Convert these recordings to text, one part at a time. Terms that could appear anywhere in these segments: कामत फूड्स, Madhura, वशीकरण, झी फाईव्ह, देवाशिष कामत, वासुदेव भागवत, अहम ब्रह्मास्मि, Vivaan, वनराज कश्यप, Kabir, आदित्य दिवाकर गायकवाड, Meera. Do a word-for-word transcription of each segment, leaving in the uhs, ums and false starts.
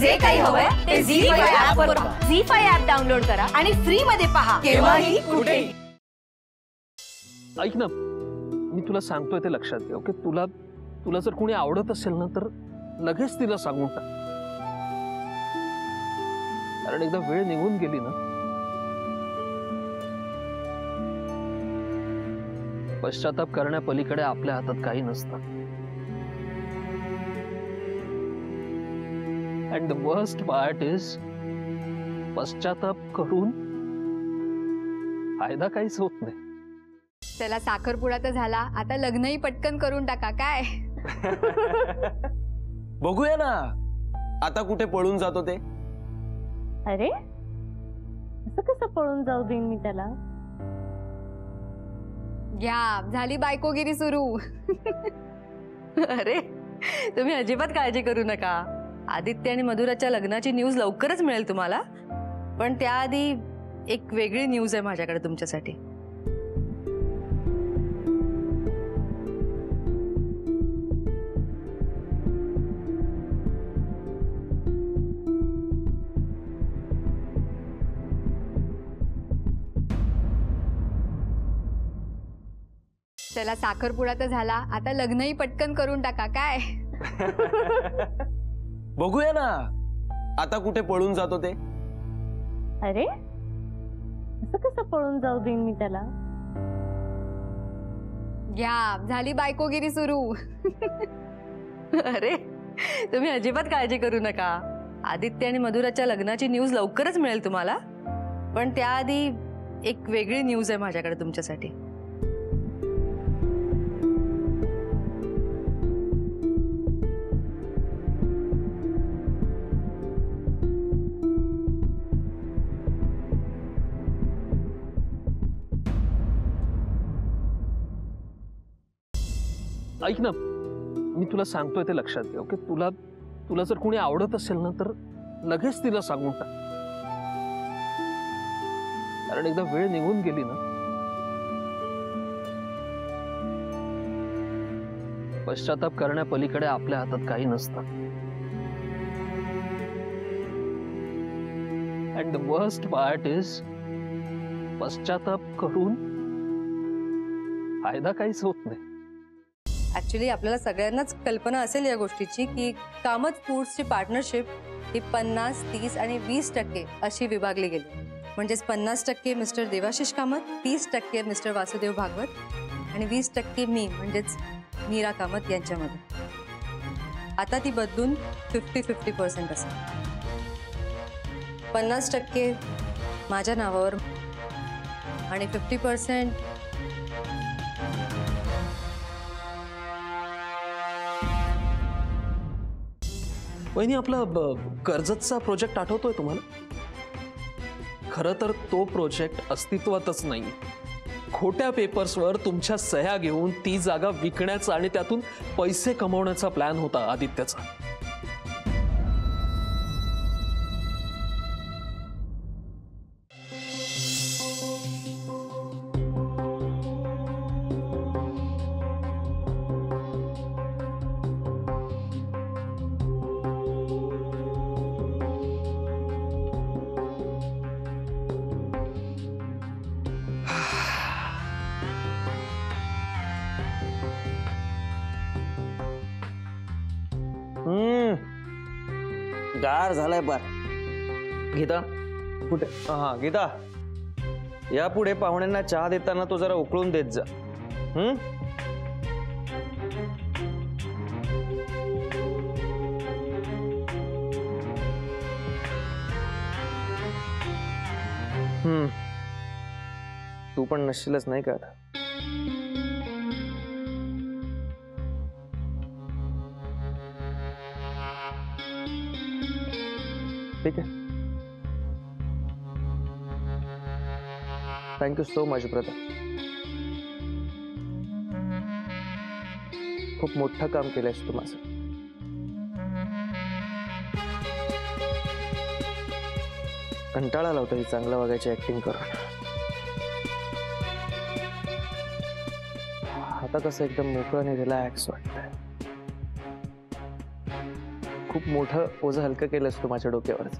जे काही हवंय ते झी फाईव्ह ॲप वर पहा. झी फाईव्ह ॲप डाउनलोड करा आणि फ्री मध्ये पहा केव्हाही कुठेही. ऐक ना, मी तुला सांगतोय ते लक्षात घे. ओके, तुला तुला जर कोणी आवडत असेल ना तर लगेच तिला सांगून टाक, कारण एकदा वेळ निघून गेली ना, पश्चाताप करण्यापलीकडे आपल्या हातात काही नसतं. And the worst part is, पश्चाताप करून फायदा काहीच होत नाही. त्याला साखरपुडा तर झाला, आता लग्नही पटकन करून टाका. काय बघूया ना आता कुठे पळून जातो ते. अरे असं कसं पळून जाऊ देईन मी त्याला. घ्या, झाली बायकोगिरी सुरू. अरे तुम्ही अजिबात काळजी करू नका. आदित्य आणि मधुराच्या लग्नाची न्यूज लवकरच मिळेल तुम्हाला, पण त्याआधी एक वेगळी न्यूज आहे माझ्याकडे तुमच्यासाठी. त्याला साखरपुडा तर झाला, आता लग्नही पटकन करून टाका. काय बघूया ना आता कुठे पळून जातो ते. अरे असं कसं पळून जाऊ देईन मी त्याला. घ्या, झाली बायकोगिरी सुरू. अरे तुम्ही अजिबात काळजी करू नका. आदित्य आणि मधुराच्या लग्नाची न्यूज लवकरच मिळेल तुम्हाला, पण त्याआधी एक वेगळी न्यूज आहे माझ्याकडे तुमच्यासाठी. ऐक ना, मी तुला सांगतोय ते लक्षात घे. ओके, तुला तुला जर कोणी आवडत असेल ना तर लगेच तिला सांगून टाक, कारण एकदा वेळ निघून गेली ना, पश्चाताप करण्यापलीकडे आपल्या हातात काही नसतं. And the worst part is, पश्चाताप करून फायदा काहीच होत नाही. ऍक्च्युली आपल्याला सगळ्यांनाच कल्पना असेल या गोष्टीची की कामत फूड्सची पार्टनरशिप ही पन्नास तीस आणि वीस टक्के अशी विभागली गेली. म्हणजेच पन्नास टक्के मिस्टर देवाशिष कामत, तीस टक्के मिस्टर वासुदेव भागवत आणि वीस टक्के मी म्हणजेच मीरा कामत यांच्यामध्ये. आता ती बदलून फिफ्टी फिफ्टी पर्सेंट असेल. पन्नास टक्के माझ्या नावावर आणि फिफ्टी पर्सेंट वहिनी. आपला कर्जतचा प्रोजेक्ट आठवतोय तुम्हाला? खरं तर तो प्रोजेक्ट अस्तित्वातच नाही. खोट्या पेपर्सवर तुमच्या सह्या घेऊन ती जागा विकण्याचा आणि त्यातून पैसे कमवण्याचा प्लॅन होता आदित्यचा. गार झालाय पार. गीता कुठे? हा गीता, या पुढे पाहुण्यांना चहा देताना तो जरा उकळून देत जा. हम्म हम्म तू पण नसशीलच नाही का आता. ठीक है, thank you so much brother. खूप मोठं काम केलंस तू माझं. कंटाळा लावतो ही चांगलं वागायची ऍक्टिंग करून. आता कसं एकदम मोकळं आणि रिलॅक्स वाटतंय. खूप मोठं ओझं हलकं केलंस तू माझ्या डोक्यावरच.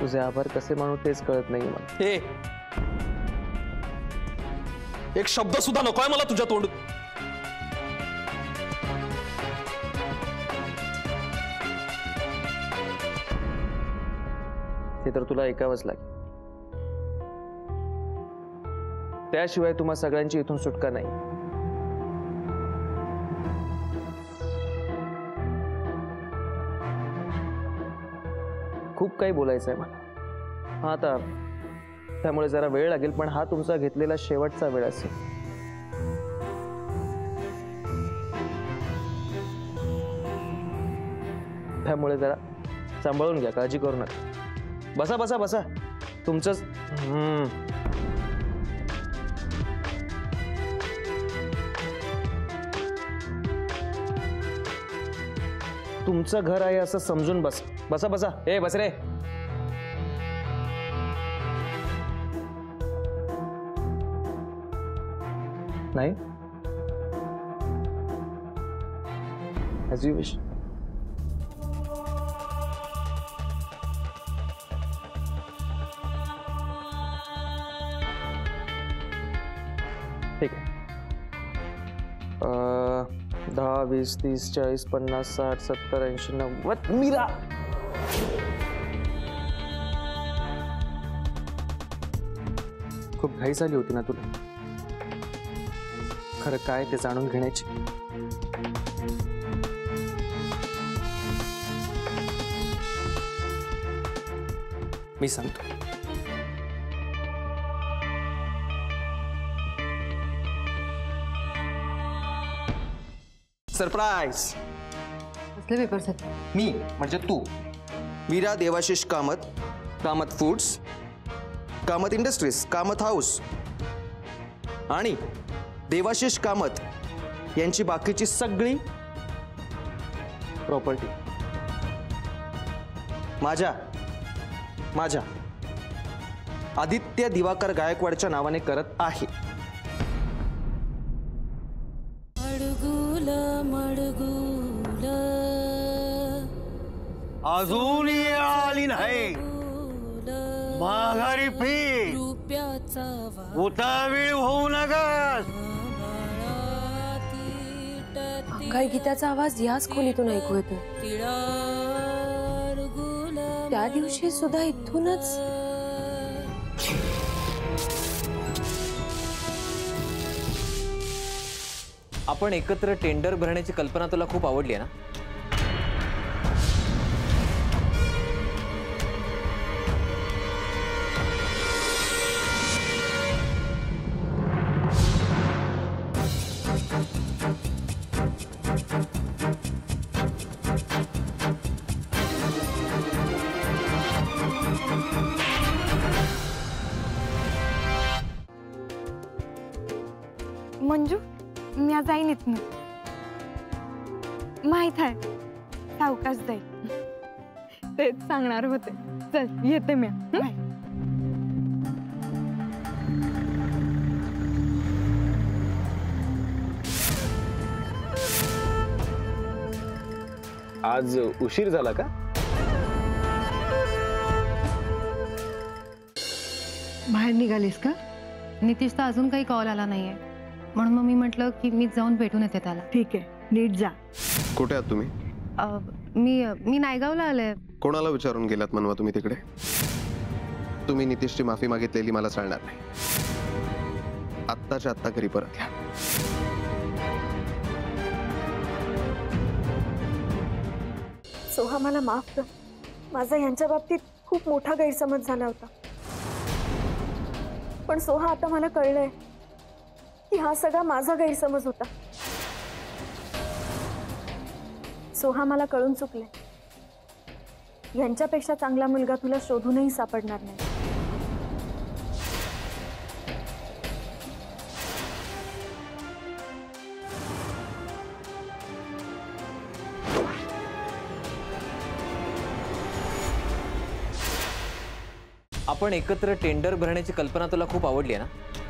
तुझे आभार कसे मानू तेच कळत नाही मला. एक शब्द सुद्धा नकोय मला तुझ्या तोंड. ते तर तुला ऐकावंच लागेल. त्याशिवाय तुम्हा सगळ्यांची इथून सुटका नाही. खूप काही बोलायचं आहे मला. हा आता त्यामुळे जरा वेळ लागेल पण हा तुमचा घेतलेला शेवटचा वेळ असेल. त्यामुळे जरा सांभाळून घ्या, काळजी करू नका. बसा बसा बसा तुमचंच. हम्म तुमचं घर आहे असं समजून बस. बसा बसा. ए बस रे. नाही. As you wish. ठीक आहे. दहा वीस तीस चाळीस पन्नास साठ सत्तर ऐंशी नव्वद. मीरा खूप घाई झाली होती ना तुला. खरं काय ते जाणून घेण्याची. मी सांगतो. सरप्राइज. कसले पेपर सर? मी म्हणजे तू. Meera देवाशिष कामत, कामत फूड्स, Kamath industries, Kamath house आणि देवाशिष कामत यांची बाकीची सगळी प्रॉपर्टी माझ्या माझ्या आदित्य दिवाकर गायकवाडच्या नावाने करत आहे. अजून आली नाही माघारी फी. उतावीळ होऊ नका. काही गीताचा आवाज याच खोलीतून ऐकू येतो. त्या दिवशी सुद्धा इथूनच. आपण एकत्र टेंडर भरण्याची कल्पना तुला खूप आवडली आहे ना. मंजू मी जाईन इथून. माहित आहे सावकाश जाईल. तेच सांगणार होते. चल येते मी. आज उशीर झाला का? बाहेर निघालीस का? नितीशचा अजून काही कॉल आला नाहीये म्हणून मग मी म्हटलं की मी जाऊन भेटून येते त्याला. ठीक आहे नीट जा. कुठे आहात तुम्ही? मी मी नायगावला आले. कोणाला विचारून गेलात म्हणवा तुम्ही तिकडे? तुम्ही नितीशची माफी मागितलेली मला चालणार नाही. आत्ताच्या आत्ता घरी परत या. सोहा मला माफ कर. माझा यांच्या बाबतीत खूप मोठा गैरसमज झाला होता. पण सोहा आता मला कळलंय की हा सगळा माझा गैरसमज होता. सोहा मला कळून चुकले. यांच्यापेक्षा चांगला मुलगा तुला शोधूनही सापडणार नाही. आपण एकत्र टेंडर भरण्याची कल्पना तुला खूप आवडली आहे ना.